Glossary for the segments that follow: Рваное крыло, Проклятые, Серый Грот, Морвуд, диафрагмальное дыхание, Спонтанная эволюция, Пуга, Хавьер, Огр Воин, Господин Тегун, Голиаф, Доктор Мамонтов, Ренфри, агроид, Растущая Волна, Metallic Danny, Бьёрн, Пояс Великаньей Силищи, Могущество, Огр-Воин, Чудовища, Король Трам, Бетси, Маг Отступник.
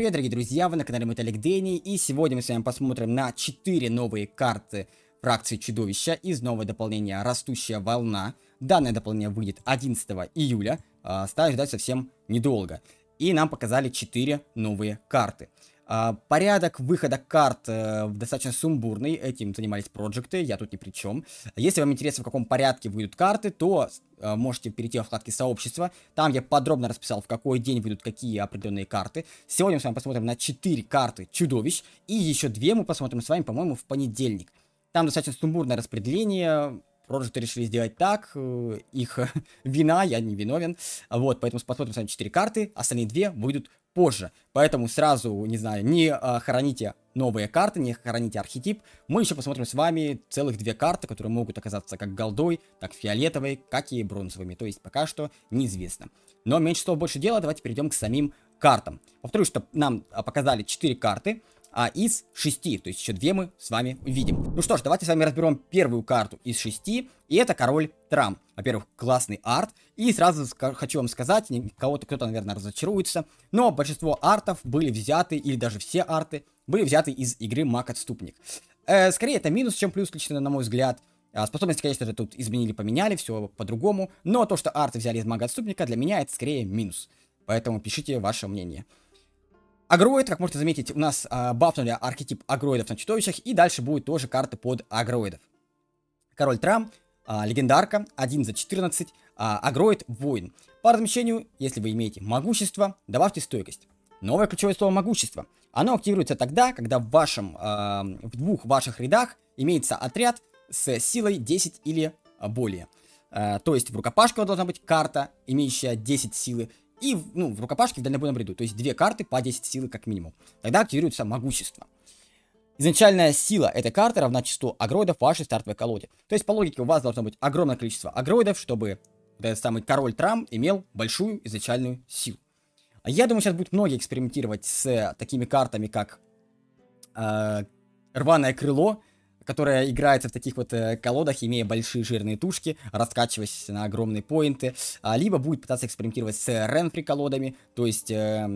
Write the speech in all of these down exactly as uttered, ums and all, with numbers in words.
привет, дорогие друзья, вы на канале Metallic Danny, и сегодня мы с вами посмотрим на четыре новые карты фракции Чудовища из нового дополнения «Растущая Волна». Данное дополнение выйдет одиннадцатого июля, э, стало ждать совсем недолго. И нам показали четыре новые карты. Э, порядок выхода карт э, достаточно сумбурный, этим занимались проджекты, я тут ни при чем. Если вам интересно, в каком порядке выйдут карты, то... можете перейти во вкладки сообщества. Там я подробно расписал, в какой день выйдут какие определенные карты. Сегодня мы с вами посмотрим на четыре карты чудовищ. И еще две мы посмотрим с вами, по-моему, в понедельник. Там достаточно сумбурное распределение. Проджекты решили сделать так. Их вина, я не виновен. Вот, поэтому посмотрим с вами четыре карты. Остальные две выйдут позже. Поэтому сразу, не знаю, не храните новые карты, не храните архетип. Мы еще посмотрим с вами целых две карты, которые могут оказаться как голдой, так фиолетовой, как и бронзовыми. То есть пока что неизвестно. Но меньше слов, больше дела. Давайте перейдем к самим картам. Повторюсь, что нам показали четыре карты а, из шести. То есть еще две мы с вами увидим. Ну что ж, давайте с вами разберем первую карту из шести. И это Король Трам. Во-первых, классный арт. И сразу хочу вам сказать, кого-то кто-то, наверное, разочаруется. Но большинство артов были взяты, или даже все арты, были взяты из игры Маг Отступник. Э, скорее это минус, чем плюс, лично, на мой взгляд. Э, способности, конечно же, тут изменили, поменяли, все по-другому. Но то, что арты взяли из Мага Отступника, для меня это скорее минус. Поэтому пишите ваше мнение. Агроид, как можете заметить, у нас э, бафнули архетип агроидов на чудовищах. И дальше будут тоже карты под агроидов. Король Трам, э, легендарка, один за четырнадцать, э, агроид воин. По размещению, если вы имеете могущество, добавьте стойкость. Новое ключевое слово «могущество». Оно активируется тогда, когда в, вашем, э, в двух ваших рядах имеется отряд с силой десять или более. Э, то есть в рукопашке должна быть карта, имеющая десять силы. И ну, в рукопашке в дальнобойном ряду. То есть две карты по десять силы как минимум. Тогда активируется «могущество». Изначальная сила этой карты равна числу агроидов в вашей стартовой колоде. То есть по логике у вас должно быть огромное количество агроидов, чтобы этот самый Король Трам имел большую изначальную силу. Я думаю, сейчас будут многие экспериментировать с такими картами, как э, Рваное крыло, которое играется в таких вот э, колодах, имея большие жирные тушки, раскачиваясь на огромные поинты. А, либо будет пытаться экспериментировать с Ренфри колодами, то есть э,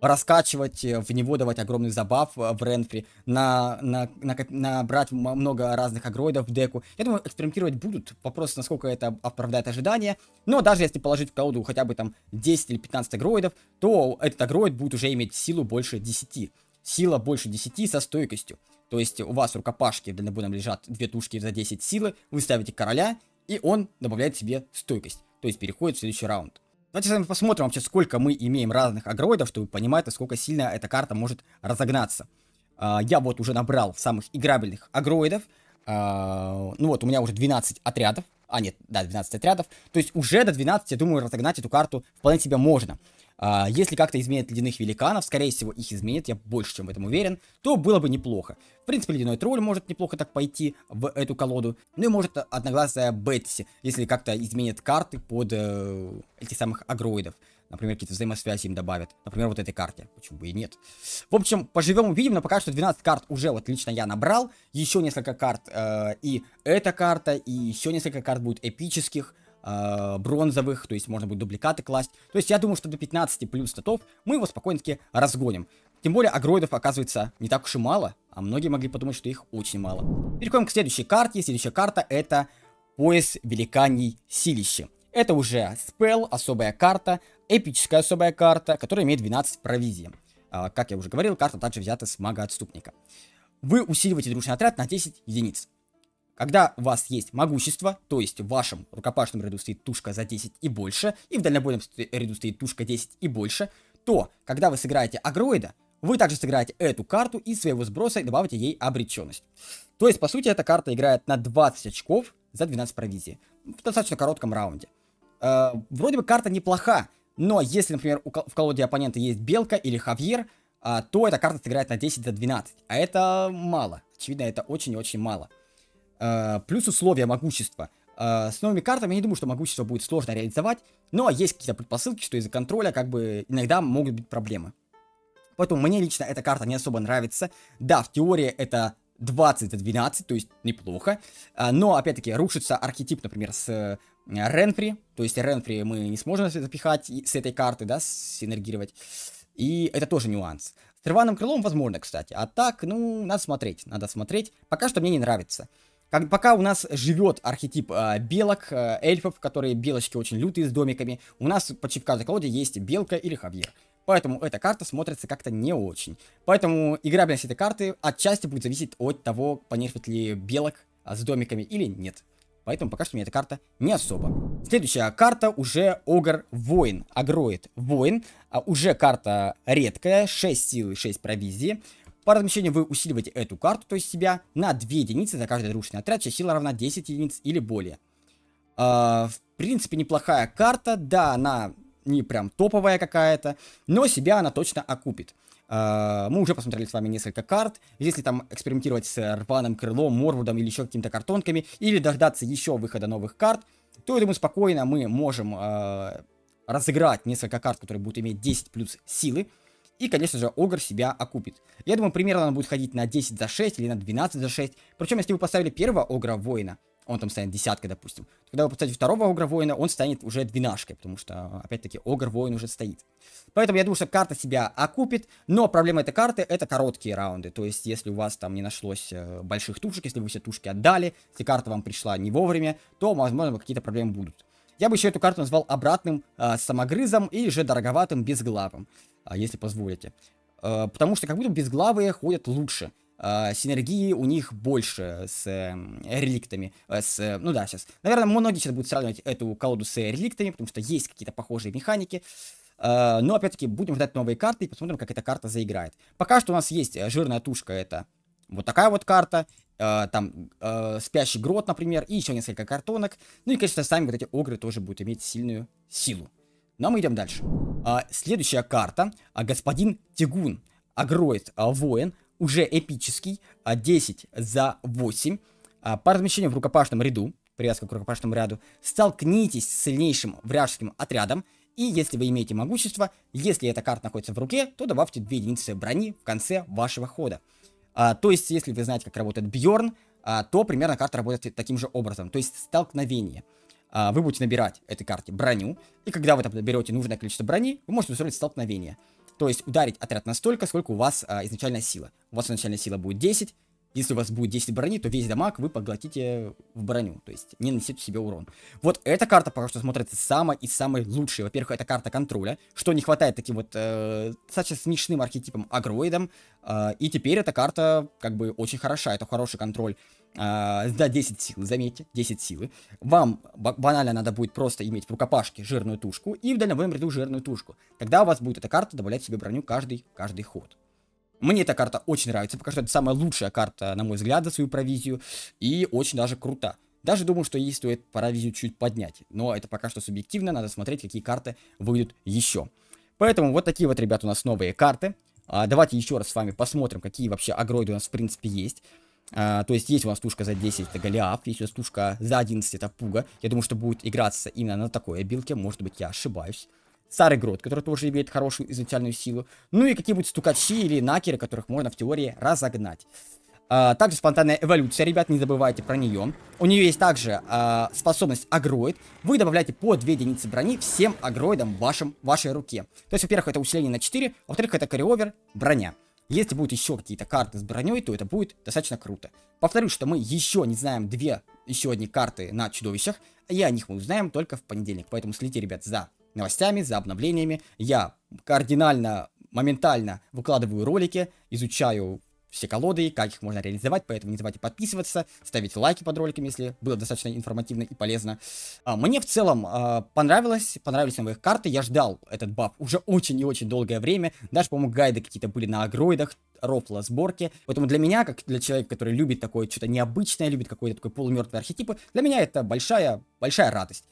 раскачивать, в него давать огромный забаф в Ренфри, на, на, на, на брать много разных агроидов в деку. Я думаю, экспериментировать будут. Вопрос, насколько это оправдает ожидания. Но даже если положить в колоду хотя бы там десять или пятнадцать агроидов, то этот агроид будет уже иметь силу больше десяти. Сила больше десяти со стойкостью. То есть у вас в рукопашке в дальнобойном лежат две тушки за десять силы, вы ставите короля, и он добавляет себе стойкость. То есть переходит в следующий раунд. Давайте с вами посмотрим вообще, сколько мы имеем разных агроидов, чтобы понимать, насколько сильно эта карта может разогнаться. А, я вот уже набрал самых играбельных агроидов. А, ну вот, у меня уже двенадцать отрядов. А, нет, да, двенадцать отрядов. То есть уже до двенадцати, я думаю, разогнать эту карту вполне себе можно. А, если как-то изменят ледяных великанов, скорее всего, их изменят, я больше чем в этом уверен, то было бы неплохо. В принципе, ледяной тролль может неплохо так пойти в эту колоду. Ну и может одноглазая Бетси, если как-то изменят карты под э, этих самых агроидов. Например, какие-то взаимосвязи им добавят. Например, вот этой карте. Почему бы и нет? В общем, поживем увидим, но пока что двенадцать карт уже вот лично я набрал. Еще несколько карт э, и эта карта, и еще несколько карт будет эпических, бронзовых, то есть можно будет дубликаты класть. То есть я думаю, что до пятнадцати плюс статов мы его спокойно-таки разгоним. Тем более агроидов оказывается не так уж и мало, а многие могли подумать, что их очень мало. Переходим к следующей карте. Следующая карта — это Пояс Великаньей Силищи. Это уже спелл, особая карта, эпическая особая карта, которая имеет двенадцать провизий. А, как я уже говорил, карта также взята с Мага Отступника. Вы усиливаете дружный отряд на десять единиц. Когда у вас есть могущество, то есть в вашем рукопашном ряду стоит тушка за десять и больше, и в дальнобойном ряду стоит тушка десять и больше, то, когда вы сыграете агроида, вы также сыграете эту карту из своего сброса и добавите ей обреченность. То есть, по сути, эта карта играет на двадцать очков за двенадцать провизий в достаточно коротком раунде. Э, вроде бы карта неплоха, но если, например, у, в колоде оппонента есть Белка или Хавьер, э, то эта карта сыграет на десять за двенадцать, а это мало. Очевидно, это очень и очень мало. Uh, плюс условия могущества. Uh, с новыми картами я не думаю, что могущество будет сложно реализовать, но есть какие-то предпосылки, что из-за контроля как бы иногда могут быть проблемы. Поэтому мне лично эта карта не особо нравится. Да, в теории это двадцать за двенадцать, то есть неплохо, uh, но опять-таки рушится архетип, например, с Ренфри, uh, то есть Ренфри мы не сможем запихать с этой карты, да, синергировать. И это тоже нюанс. С рваным крылом возможно, кстати. А так, ну, надо смотреть, надо смотреть. Пока что мне не нравится. Как, пока у нас живет архетип э, белок, э, эльфов, которые белочки очень лютые с домиками. У нас почти в каждой колоде есть белка или хавьер. Поэтому эта карта смотрится как-то не очень. Поэтому играбельность этой карты отчасти будет зависеть от того, понерфит ли белок с домиками или нет. Поэтому пока что мне эта карта не особо. Следующая карта уже Огр Воин. Огроид Воин. А уже карта редкая. шесть силы, шесть провизии. По размещению вы усиливаете эту карту, то есть себя, на две единицы за каждый рушный отряд. Чья сила равна десяти единиц или более. А, в принципе, неплохая карта. Да, она не прям топовая какая-то, но себя она точно окупит. А, мы уже посмотрели с вами несколько карт. Если там экспериментировать с рваным крылом, Морвудом или еще какими-то картонками, или дождаться еще выхода новых карт, то, я думаю, спокойно мы можем а, разыграть несколько карт, которые будут иметь десять плюс силы. И, конечно же, Огр себя окупит. Я думаю, примерно она будет ходить на десять за шесть или на двенадцать за шесть. Причем, если вы поставили первого Огра Воина, он там станет десяткой, допустим. Когда вы поставите второго Огра Воина, он станет уже двенашкой, потому что, опять-таки, Огр Воин уже стоит. Поэтому я думаю, что карта себя окупит, но проблема этой карты — это короткие раунды. То есть, если у вас там не нашлось больших тушек, если вы все тушки отдали, если карта вам пришла не вовремя, то, возможно, какие-то проблемы будут. Я бы еще эту карту назвал обратным э, самогрызом или же дороговатым безглавым, э, если позволите. Э, потому что как будто безглавые ходят лучше. Э, синергии у них больше с э, реликтами. Э, с, э, ну да, сейчас. Наверное, многие сейчас будут сравнивать эту колоду с реликтами, потому что есть какие-то похожие механики. Э, но опять-таки будем ждать новые карты и посмотрим, как эта карта заиграет. Пока что у нас есть жирная тушка, это вот такая вот карта. Uh, там uh, Спящий Грот, например, и еще несколько картонок. Ну и, конечно, сами вот эти огры тоже будут иметь сильную силу. Но мы идем дальше. Uh, следующая карта. Uh, Господин Тегун. Огроид uh, Воин. Уже эпический. Uh, десять за восемь. Uh, по размещению в рукопашном ряду. Привязка к рукопашному ряду. Столкнитесь с сильнейшим вражеским отрядом. И если вы имеете могущество, если эта карта находится в руке, то добавьте две единицы брони в конце вашего хода. А, то есть, если вы знаете, как работает Бьёрн, а, то примерно карта работает таким же образом. То есть, столкновение. А, вы будете набирать этой карте броню. И когда вы там наберете нужное количество брони, вы можете устроить столкновение. То есть, ударить отряд настолько, сколько у вас а, изначальная сила. У вас изначальная сила будет десять. Если у вас будет десять брони, то весь дамаг вы поглотите в броню. То есть, не нанесете себе урон. Вот эта карта пока что смотрится самой и самой лучшей. Во-первых, это карта контроля, что не хватает таким вот э, достаточно смешным архетипом агроидом. Э, и теперь эта карта как бы очень хороша. Это хороший контроль э, за десять сил, заметьте, десять силы. Вам банально надо будет просто иметь в рукопашке жирную тушку и в дальнобойном ряду жирную тушку. Тогда у вас будет эта карта добавлять себе броню каждый, каждый ход. Мне эта карта очень нравится, пока что это самая лучшая карта, на мой взгляд, за свою провизию, и очень даже крута. Даже думаю, что ей стоит провизию чуть поднять, но это пока что субъективно, надо смотреть, какие карты выйдут еще. Поэтому вот такие вот, ребята, у нас новые карты. А, давайте еще раз с вами посмотрим, какие вообще агроиды у нас в принципе есть. А, то есть есть у нас тушка за десять, это Голиаф, есть у нас тушка за одиннадцать, это Пуга. Я думаю, что будет играться именно на такой билке, может быть, я ошибаюсь. Серый Грот, который тоже имеет хорошую изначальную силу. Ну и какие-нибудь стукачи или накеры, которых можно в теории разогнать. А, также спонтанная эволюция, ребят, не забывайте про нее. У нее есть также а, способность агроид. Вы добавляете по две единицы брони всем агроидам в вашем, вашей руке. То есть, во-первых, это усиление на четыре, во-вторых, это кариовер, броня. Если будут еще какие-то карты с броней, то это будет достаточно круто. Повторюсь, что мы еще не знаем две еще одни карты на чудовищах, и о них мы узнаем только в понедельник. Поэтому следите, ребят, за новостями, за обновлениями. Я кардинально, моментально выкладываю ролики, изучаю все колоды, как их можно реализовать, поэтому не забывайте подписываться, ставить лайки под роликами, если было достаточно информативно и полезно. А, мне в целом а, понравилось, понравились новые карты, я ждал этот баф уже очень и очень долгое время, даже, по-моему, гайды какие-то были на агроидах, рофла сборки, поэтому для меня, как для человека, который любит такое что-то необычное, любит какой-то такой полумертвый архетипы, для меня это большая, большая радость.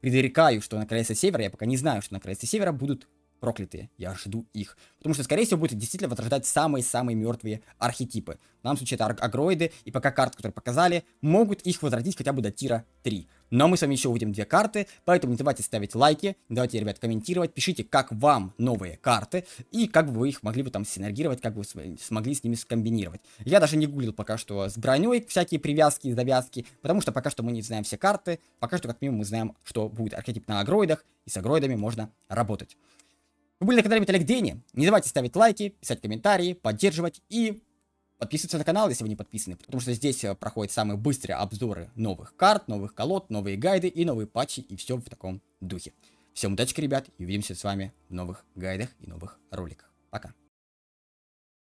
Предрекаю, что на Крайний Север, я пока не знаю, что на Крайний Севера будут проклятые. Я жду их. Потому что, скорее всего, будет действительно возрождать самые-самые мертвые архетипы. В данном случае это агроиды, и пока карты, которые показали, могут их возродить хотя бы до тира три. Но мы с вами еще увидим две карты, поэтому не забывайте ставить лайки, не давайте, ребят, комментировать, пишите, как вам новые карты, и как бы вы их могли бы там синергировать, как бы вы смогли с ними скомбинировать. Я даже не гуглил пока что с броней всякие привязки, завязки, потому что пока что мы не знаем все карты, пока что как минимум мы знаем, что будет архетип на агроидах, и с агроидами можно работать. Вы были на канале Metallic Danny. Не забывайте ставить лайки, писать комментарии, поддерживать и подписываться на канал, если вы не подписаны. Потому что здесь проходят самые быстрые обзоры новых карт, новых колод, новые гайды и новые патчи. И все в таком духе. Всем удачи, ребят, и увидимся с вами в новых гайдах и новых роликах. Пока.